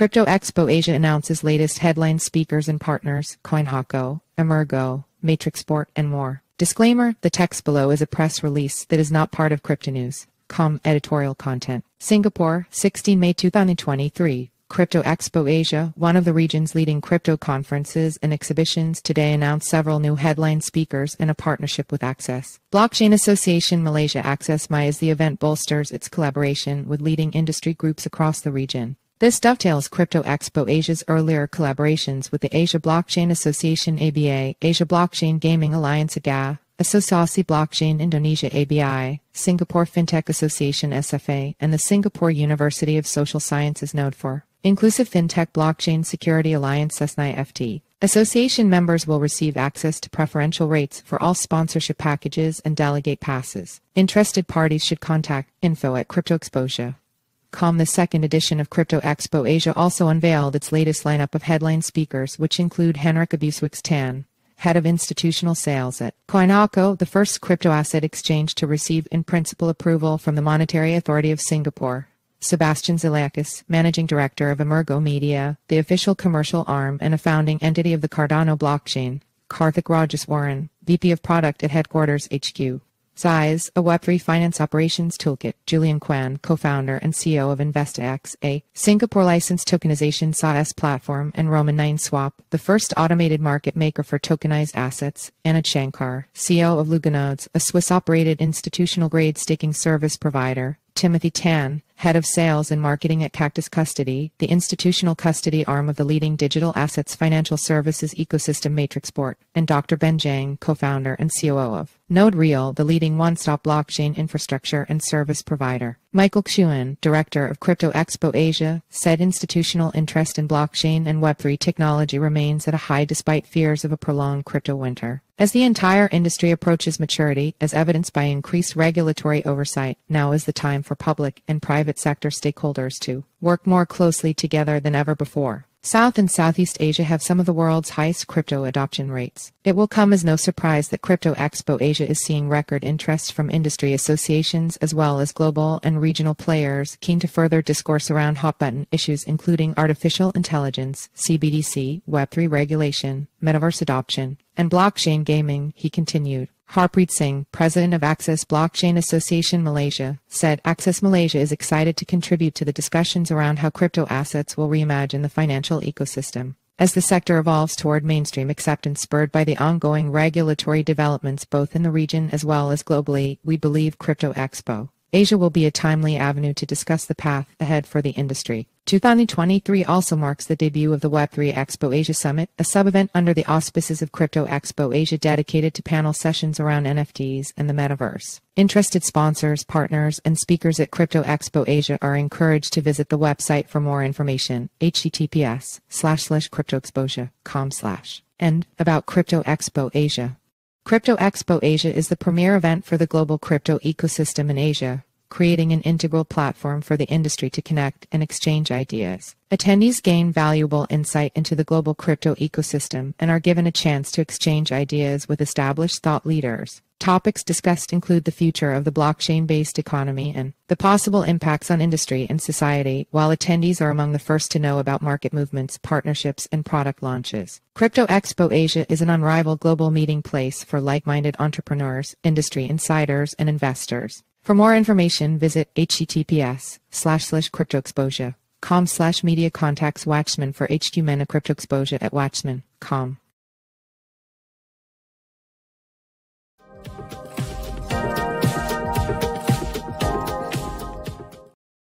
Crypto Expo Asia announces latest headline speakers and partners, CoinHako, EMURGO, Matrixport, and more. Disclaimer, the text below is a press release that is not part of CryptoNews.com editorial content. Singapore, 16 May 2023. Crypto Expo Asia, one of the region's leading crypto conferences and exhibitions, today announced several new headline speakers and a partnership with Access Blockchain Association Malaysia. AccessMai, as the event bolsters its collaboration with leading industry groups across the region. This dovetails Crypto Expo Asia's earlier collaborations with the Asia Blockchain Association ABA, Asia Blockchain Gaming Alliance AGA, Asosiasi Blockchain Indonesia ABI, Singapore FinTech Association SFA, and the Singapore University of Social Sciences Node for Inclusive FinTech Blockchain Security Alliance SNIFT. Association members will receive access to preferential rates for all sponsorship packages and delegate passes. Interested parties should contact info@cryptoexpoasia.com. The second edition of Crypto Expo Asia also unveiled its latest lineup of headline speakers, which include Henryk Abucewicz Tan, head of institutional sales at CoinHako, the first crypto asset exchange to receive in-principle approval from the Monetary Authority of Singapore; Sebastian Zilliacus, managing director of EMURGO Media, the official commercial arm and a founding entity of the Cardano blockchain; Karthik Rajeswaran, VP of product at headquarters HQ.xyz, a Web3 finance operations toolkit; Julian Kwan, co-founder and CEO of InvestaX, a Singapore-licensed tokenization SaaS platform; and IX Swap, the first automated market maker for tokenized assets; Anna Shankar, CEO of Luganodes, a Swiss-operated institutional-grade staking service provider; Timothy Tan, head of sales and marketing at Cactus Custody, the institutional custody arm of the leading digital assets financial services ecosystem Matrixport; and Dr. Ben Zhang, co-founder and COO of NodeReal, the leading one-stop blockchain infrastructure and service provider. Michael Xuan, director of Crypto Expo Asia, said institutional interest in blockchain and Web3 technology remains at a high despite fears of a prolonged crypto winter. As the entire industry approaches maturity, as evidenced by increased regulatory oversight, now is the time for public and private sector stakeholders to work more closely together than ever before. South and Southeast Asia have some of the world's highest crypto adoption rates. It will come as no surprise that Crypto Expo Asia is seeing record interest from industry associations as well as global and regional players keen to further discourse around hot-button issues including artificial intelligence, CBDC, Web3 regulation, metaverse adoption, and blockchain gaming, he continued. Harpreet Singh, president of Access Blockchain Association Malaysia, said Access Malaysia is excited to contribute to the discussions around how crypto assets will reimagine the financial ecosystem. As the sector evolves toward mainstream acceptance spurred by the ongoing regulatory developments both in the region as well as globally, we believe Crypto Expo Asia will be a timely avenue to discuss the path ahead for the industry. 2023 also marks the debut of the Web3 Expo Asia Summit, a sub-event under the auspices of Crypto Expo Asia dedicated to panel sessions around NFTs and the metaverse. Interested sponsors, partners, and speakers at Crypto Expo Asia are encouraged to visit the website for more information, https://cryptoexposure.com/and about Crypto Expo Asia. Crypto Expo Asia is the premier event for the global crypto ecosystem in Asia, creating an integral platform for the industry to connect and exchange ideas. Attendees gain valuable insight into the global crypto ecosystem and are given a chance to exchange ideas with established thought leaders. Topics discussed include the future of the blockchain-based economy and the possible impacts on industry and society, while attendees are among the first to know about market movements, partnerships, and product launches. Crypto Expo Asia is an unrivaled global meeting place for like-minded entrepreneurs, industry insiders, and investors. For more information, visit https://cryptoexposure.com/media-contacts-watchman for HQ Mena Crypto Exposure at watchman.com.